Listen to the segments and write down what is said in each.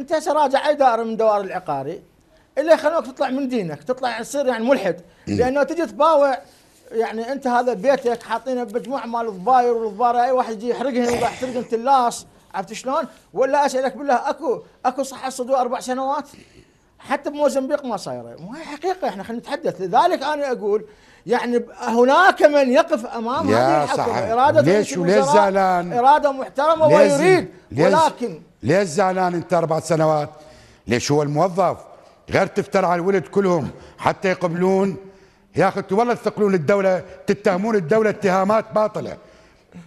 انت راجع اي دائره من دوائر العقاري اللي خلوك تطلع من دينك، تطلع تصير يعني ملحد، لانه تجي تباوع. يعني انت هذا بيتك حاطينه بمجموعه مال الضباير والضباره، اي واحد يجي يحرقهم ويروح يحرقهم تلاص، عرفت شلون؟ ولا اسالك بالله اكو صحه صدور 4 سنوات حتى بموزمبيق ما صايره، مو هي حقيقه. احنا خلينا نتحدث، لذلك انا اقول يعني هناك من يقف امام هذه الحكومه، اراده ليش وليش زعلان؟ اراده محترمه ويريد، ولكن ليش زعلان انت 4 سنوات؟ ليش هو الموظف غير تفتر على الولد كلهم حتى يقبلون؟ يا اخي والله تثقلون الدوله، تتهمون الدوله اتهامات باطله.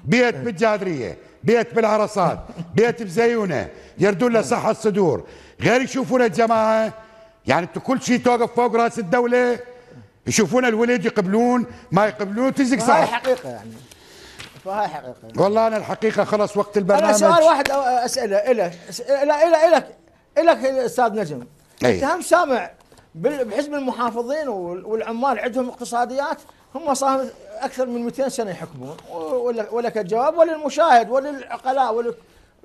بيت بالجادريه، بيت بالعرصات، بيت بزيونه، يردون له صحه الصدور، غير يشوفون الجماعه. يعني انتم كل شيء توقف فوق راس الدوله، يشوفون الولد يقبلون ما يقبلون تزق صح. هاي حقيقه يعني، فهاي حقيقه يعني. والله انا الحقيقه خلص وقت البرنامج. انا سؤال واحد اساله الك استاذ نجم، انت هم سامع بحزب المحافظين والعمال عندهم اقتصاديات، هم صار اكثر من 200 سنه يحكمون، ولك الجواب وللمشاهد وللعقلاء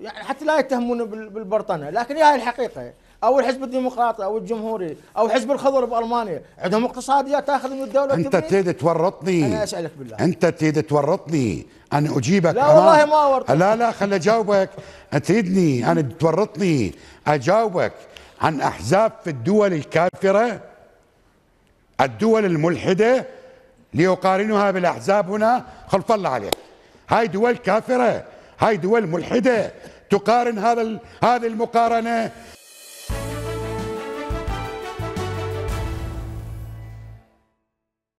يعني حتى لا يتهمون بالبرطنه، لكن هي الحقيقه. او الحزب الديمقراطي او الجمهوري او حزب الخضر بالمانيا عندهم اقتصاديات تاخذ من الدوله. انت تريد تورطني، انا اسالك بالله، انت تريد تورطني ان اجيبك؟ لا والله ما اورطك. لا خل اجاوبك. تريدني انا تورطني اجاوبك عن احزاب في الدول الكافره، الدول الملحده، ليقارنها بالاحزاب هنا؟ خل طلع عليك، هاي دول كافره، هاي دول ملحده، تقارن هذه المقارنه.